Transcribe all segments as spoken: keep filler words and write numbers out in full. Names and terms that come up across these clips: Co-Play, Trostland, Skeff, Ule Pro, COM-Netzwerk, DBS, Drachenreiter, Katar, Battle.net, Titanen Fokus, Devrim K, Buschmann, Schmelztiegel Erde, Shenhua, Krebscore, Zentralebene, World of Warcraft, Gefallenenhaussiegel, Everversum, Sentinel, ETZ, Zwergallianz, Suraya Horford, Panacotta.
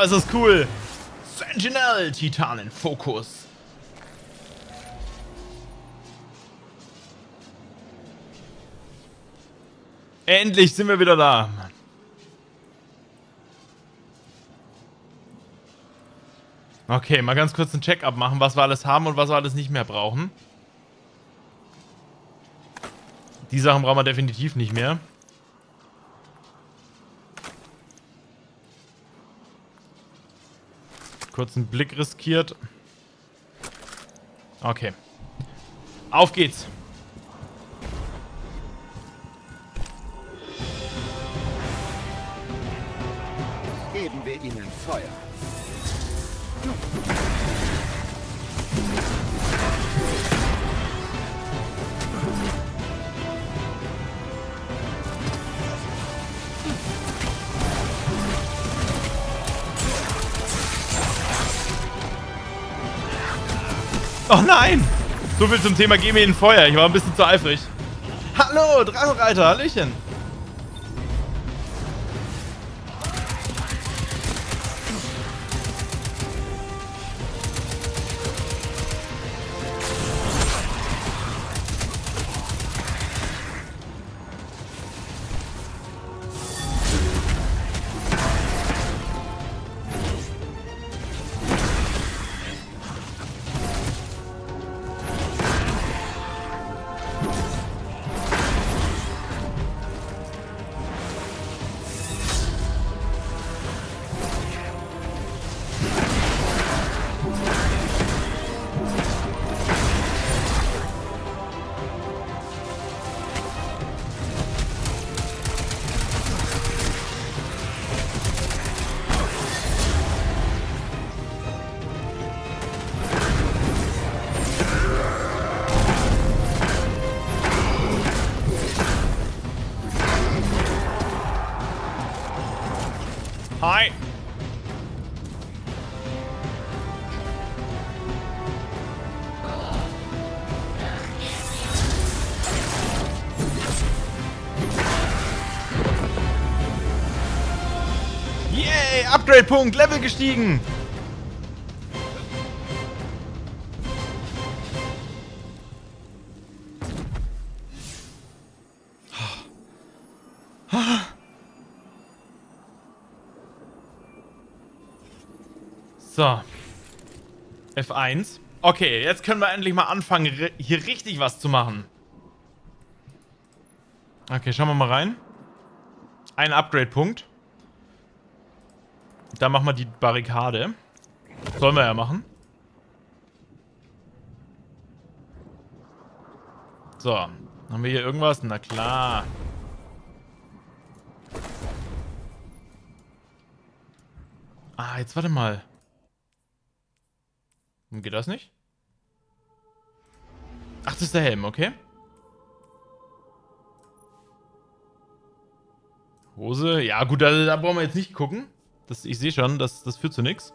Oh, es ist cool. Sentinel, Titanen Fokus. Endlich sind wir wieder da. Mann. Okay, mal ganz kurz einen Check-up machen, was wir alles haben und was wir alles nicht mehr brauchen. Die Sachen brauchen wir definitiv nicht mehr. Kurz einen Blick riskiert. Okay. Auf geht's. Geben wir ihnen Feuer. Oh nein! So viel zum Thema, geh mir in Feuer. Ich war ein bisschen zu eifrig. Hallo, Drachenreiter, hallöchen. Hi! Yay! Upgrade-Punkt! Level gestiegen! So, F eins. Okay, jetzt können wir endlich mal anfangen, hier richtig was zu machen. Okay, schauen wir mal rein. Ein Upgrade-Punkt. Da machen wir die Barrikade. Sollen wir ja machen. So, haben wir hier irgendwas? Na klar. Ah, jetzt warte mal. Geht das nicht? Ach, das ist der Helm, okay. Hose. Ja, gut, da, da brauchen wir jetzt nicht gucken. Das, ich sehe schon, das, das führt zu nichts.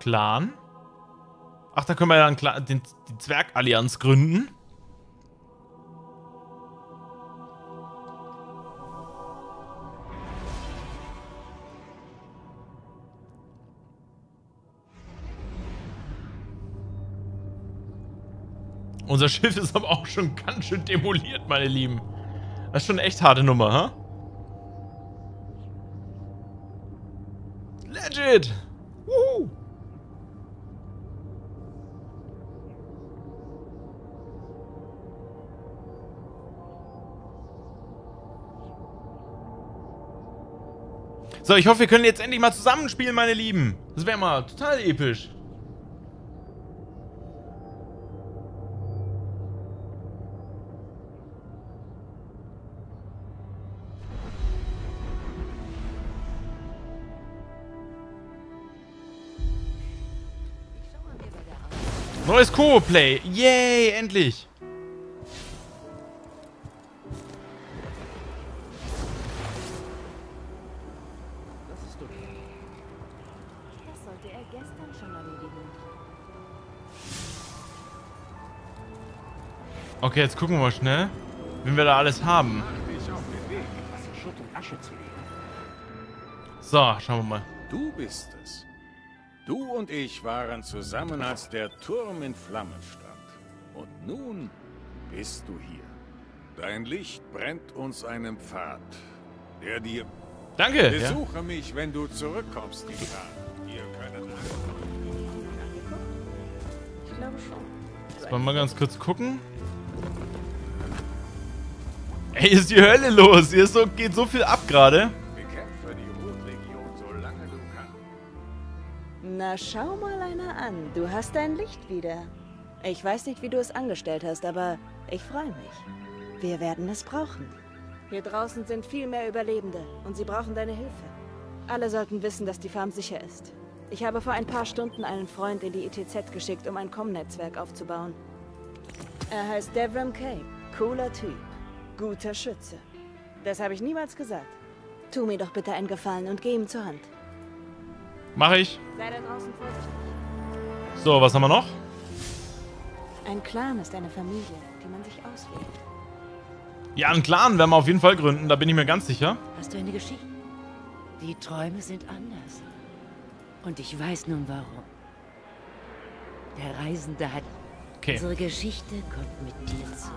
Clan. Ach, da können wir dann Clan, den, die Zwergallianz gründen. Unser Schiff ist aber auch schon ganz schön demoliert, meine Lieben. Das ist schon eine echt harte Nummer, ha? Huh? Legit! Woohoo! So, ich hoffe, wir können jetzt endlich mal zusammenspielen, meine Lieben. Das wäre mal total episch. Neues Co-Play! Yay, endlich! Das ist okay. Das sollte er gestern schon erledigen. Okay, jetzt gucken wir mal schnell, wenn wir da alles haben. Mach dich auf den Weg, Schutt und Asche zu legen. So, schauen wir mal. Du bist es. Du und ich waren zusammen, als der Turm in Flammen stand. Und nun bist du hier. Dein Licht brennt uns einen Pfad, der dir... Danke! Besuche ja. mich, wenn du zurückkommst, die Ihr könnt... Ich glaube schon. Jetzt wollen wir mal ganz kurz gucken. Ey, ist die Hölle los! Hier ist so, geht so viel ab gerade. Bekämpfe die Rotlegion, solange du kannst. Na, schau mal einer an. Du hast dein Licht wieder. Ich weiß nicht, wie du es angestellt hast, aber ich freue mich. Wir werden es brauchen. Hier draußen sind viel mehr Überlebende und sie brauchen deine Hilfe. Alle sollten wissen, dass die Farm sicher ist. Ich habe vor ein paar Stunden einen Freund in die E T Z geschickt, um ein C O M-Netzwerk aufzubauen. Er heißt Devrim K. Cooler Typ. Guter Schütze. Das habe ich niemals gesagt. Tu mir doch bitte einen Gefallen und geh ihm zur Hand. Mach ich. Sei da draußen vorsichtig. So, was haben wir noch? Ein Clan ist eine Familie, die man sich auswählt. Ja, einen Clan werden wir auf jeden Fall gründen, da bin ich mir ganz sicher. Hast du eine Geschichte? Die Träume sind anders. Und ich weiß nun warum. Der Reisende hat... Okay. Unsere Geschichte kommt mit dir zu.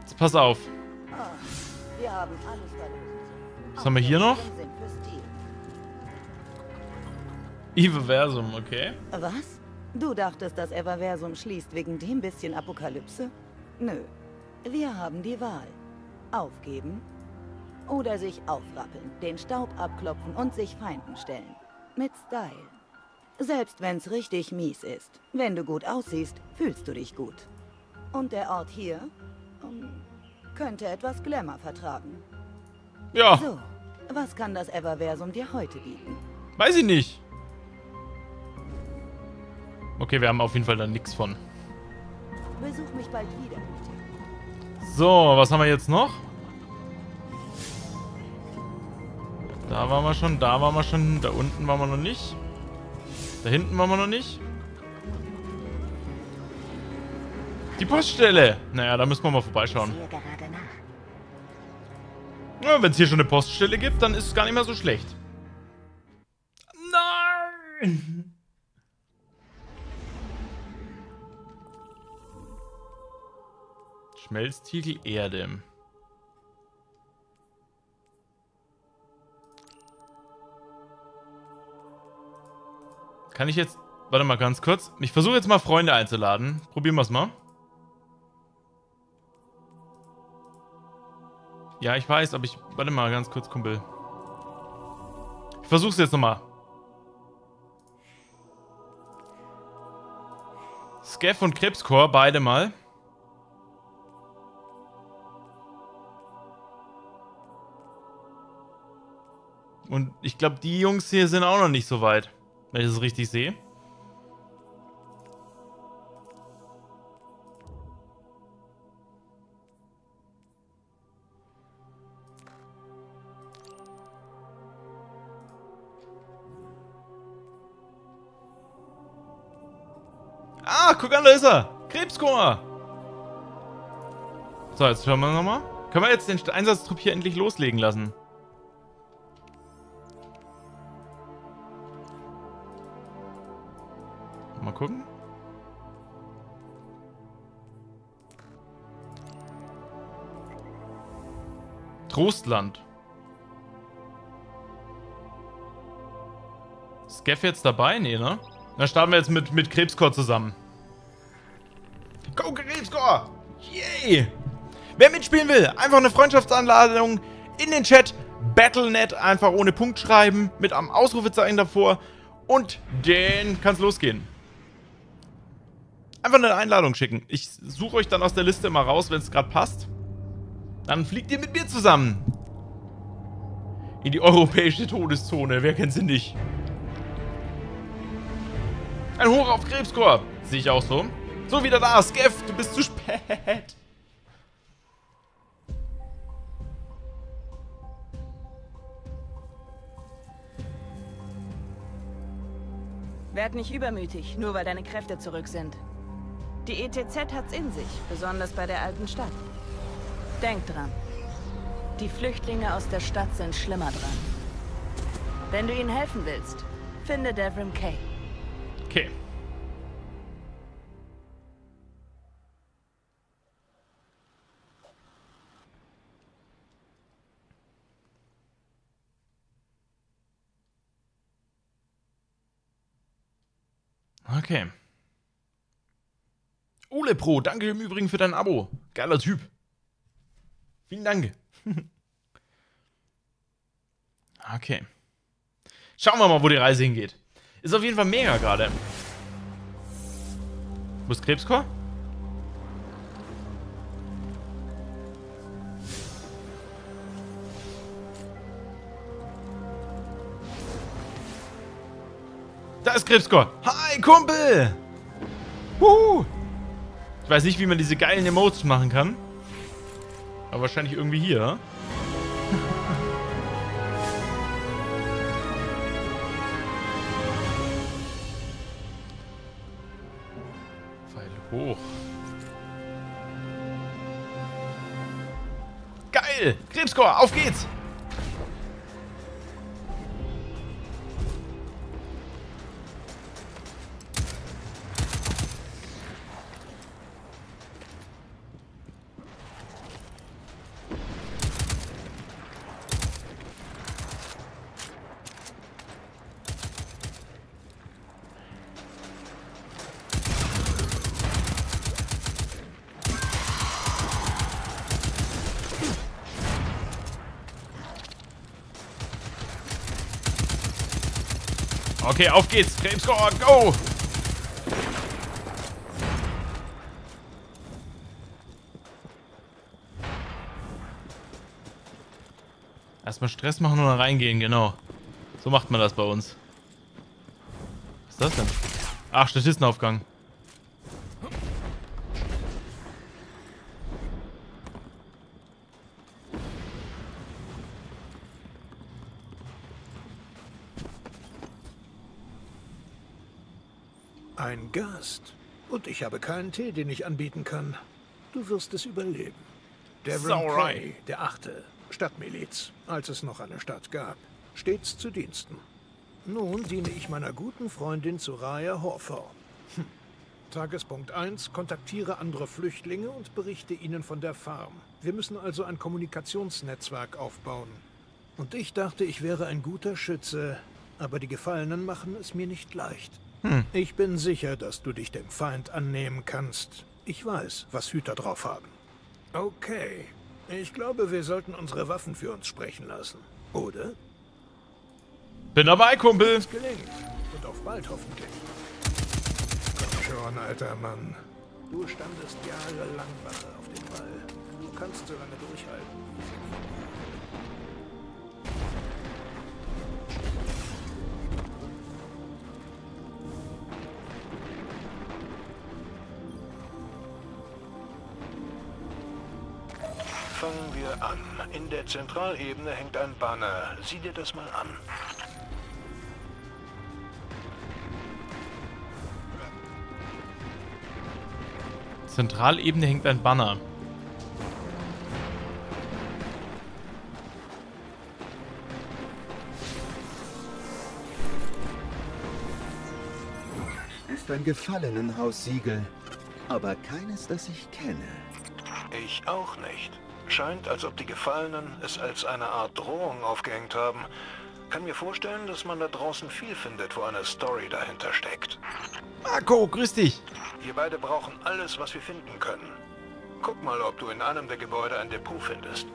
Jetzt pass auf. Was haben wir hier noch? Everversum, okay. Was? Du dachtest, das Everversum schließt wegen dem bisschen Apokalypse? Nö. Wir haben die Wahl. Aufgeben oder sich aufrappeln, den Staub abklopfen und sich Feinden stellen. Mit Style. Selbst wenn's richtig mies ist. Wenn du gut aussiehst, fühlst du dich gut. Und der Ort hier um, könnte etwas Glamour vertragen. Ja. So, was kann das Everversum dir heute bieten? Weiß ich nicht. Okay, wir haben auf jeden Fall da nichts von. Besuch mich bald wieder. So, was haben wir jetzt noch? Da waren wir schon, da waren wir schon, da unten waren wir noch nicht. Da hinten waren wir noch nicht. Die Poststelle! Naja, da müssen wir mal vorbeischauen. Ja, wenn es hier schon eine Poststelle gibt, dann ist es gar nicht mehr so schlecht. Nein! Schmelztiegel Erde. Kann ich jetzt... Warte mal ganz kurz. Ich versuche jetzt mal Freunde einzuladen. Probieren wir es mal. Ja, ich weiß, aber ich... Warte mal ganz kurz, Kumpel. Ich versuche es jetzt nochmal. Skeff und Krebscore, beide mal. Und ich glaube, die Jungs hier sind auch noch nicht so weit, wenn ich das richtig sehe. Ah, guck an, da ist er! Krebscore! So, jetzt schauen wir nochmal. Können wir jetzt den Einsatztrupp hier endlich loslegen lassen? Mal gucken. Trostland. Skeff jetzt dabei? Nee, ne? Dann starten wir jetzt mit, mit Krebscore zusammen. Go Krebscore! Yay! Wer mitspielen will, einfach eine Freundschaftsanladung in den Chat. Battle punkt net, einfach ohne Punkt schreiben, mit einem Ausrufezeichen davor. Und dann kann's losgehen. Einfach eine Einladung schicken. Ich suche euch dann aus der Liste mal raus, wenn es gerade passt. Dann fliegt ihr mit mir zusammen. In die europäische Todeszone. Wer kennt sie nicht? Ein Hoch auf Krebscore. Sehe ich auch so. So, wieder da. Skeff, du bist zu spät. Werd nicht übermütig, nur weil deine Kräfte zurück sind. Die E T Z hat's in sich, besonders bei der alten Stadt. Denk dran. Die Flüchtlinge aus der Stadt sind schlimmer dran. Wenn du ihnen helfen willst, finde Devrim K. Okay. Okay. Ule Pro, danke im Übrigen für dein Abo. Geiler Typ. Vielen Dank. Okay. Schauen wir mal, wo die Reise hingeht. Ist auf jeden Fall mega gerade. Wo ist Krebscore? Da ist Krebscore. Hi, Kumpel! Wuhu! Ich weiß nicht, wie man diese geilen Emotes machen kann. Aber wahrscheinlich irgendwie hier. Hoch. Geil! Krebscore, auf geht's! Okay, auf geht's. Krebscore, go! Erstmal Stress machen und dann reingehen, genau. So macht man das bei uns. Was ist das denn? Ach, Statistenaufgang. Ein Gast. Und ich habe keinen Tee, den ich anbieten kann. Du wirst es überleben. Devrim K., der Achte, Stadtmiliz, als es noch eine Stadt gab, stets zu Diensten. Nun diene ich meiner guten Freundin Suraya Horford. Hm. Tagespunkt eins. Kontaktiere andere Flüchtlinge und berichte ihnen von der Farm. Wir müssen also ein Kommunikationsnetzwerk aufbauen. Und ich dachte, ich wäre ein guter Schütze, aber die Gefallenen machen es mir nicht leicht. Hm. Ich bin sicher, dass du dich dem Feind annehmen kannst. Ich weiß, was Hüter drauf haben. Okay. Ich glaube, wir sollten unsere Waffen für uns sprechen lassen. Oder? Bin dabei, Kumpel. Es gelingt. Und auf bald hoffentlich. Komm schon, alter Mann. Du standest jahrelang Wache auf dem Ball. Du kannst so lange durchhalten. Fangen wir an. In der Zentralebene hängt ein Banner. Sieh dir das mal an. Zentralebene hängt ein Banner. Ist ein Gefallenenhaussiegel, aber keines, das ich kenne. Ich auch nicht. Scheint, als ob die Gefallenen es als eine Art Drohung aufgehängt haben. Kann mir vorstellen, dass man da draußen viel findet, wo eine Story dahinter steckt. Marco, grüß dich! Wir beide brauchen alles, was wir finden können. Guck mal, ob du in einem der Gebäude ein Depot findest.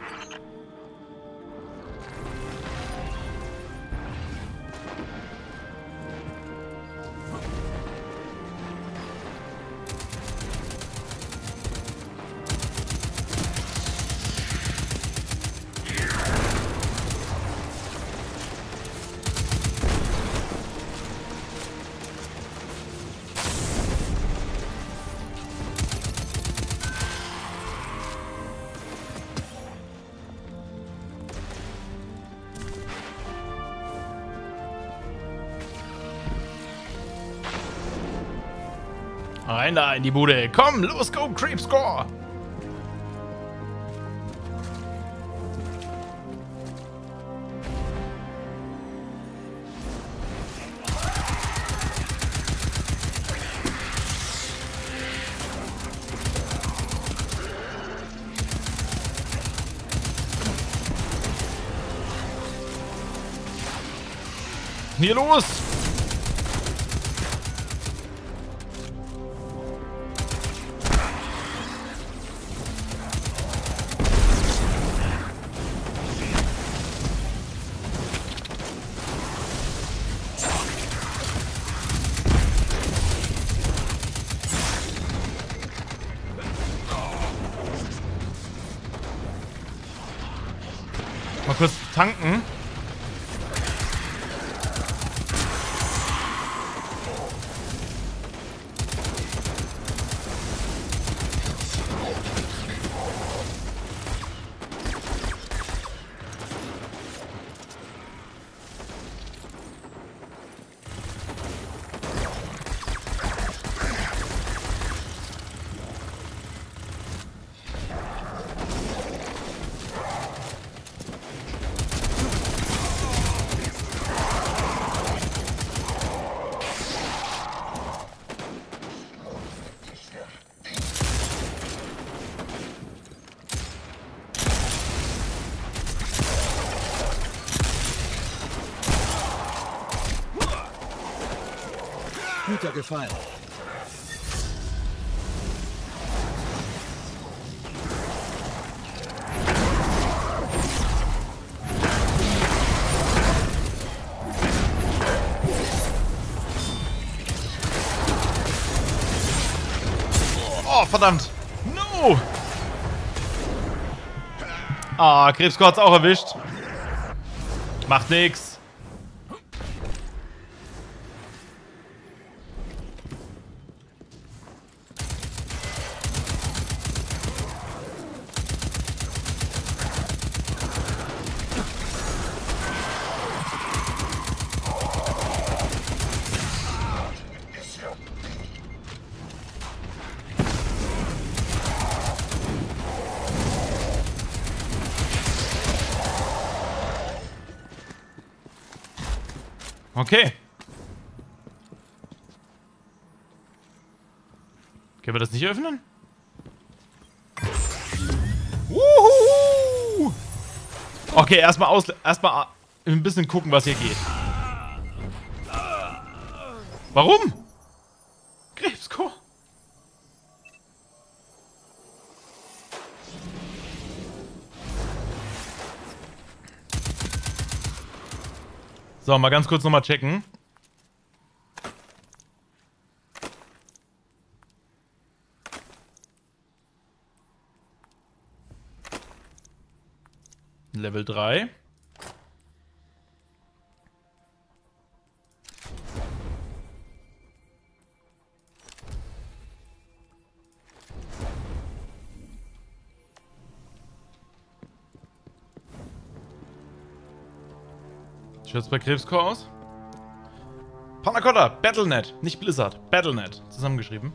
Rein da in die Bude. Komm, los, go, Krebscore! denn hier los? Mal kurz tanken. Guter Gefallen. Oh, verdammt. No. Ah, Krebscore hat's auch erwischt. Macht nix. Okay. Können wir das nicht öffnen? Wuhu! Okay, erstmal aus, erstmal ein bisschen gucken, was hier geht. Warum? Krebscore. So, mal ganz kurz nochmal checken. Level drei. Schaut's bei Krebscore aus? Panacotta, Battle punkt net, nicht Blizzard, Battle punkt net, zusammengeschrieben.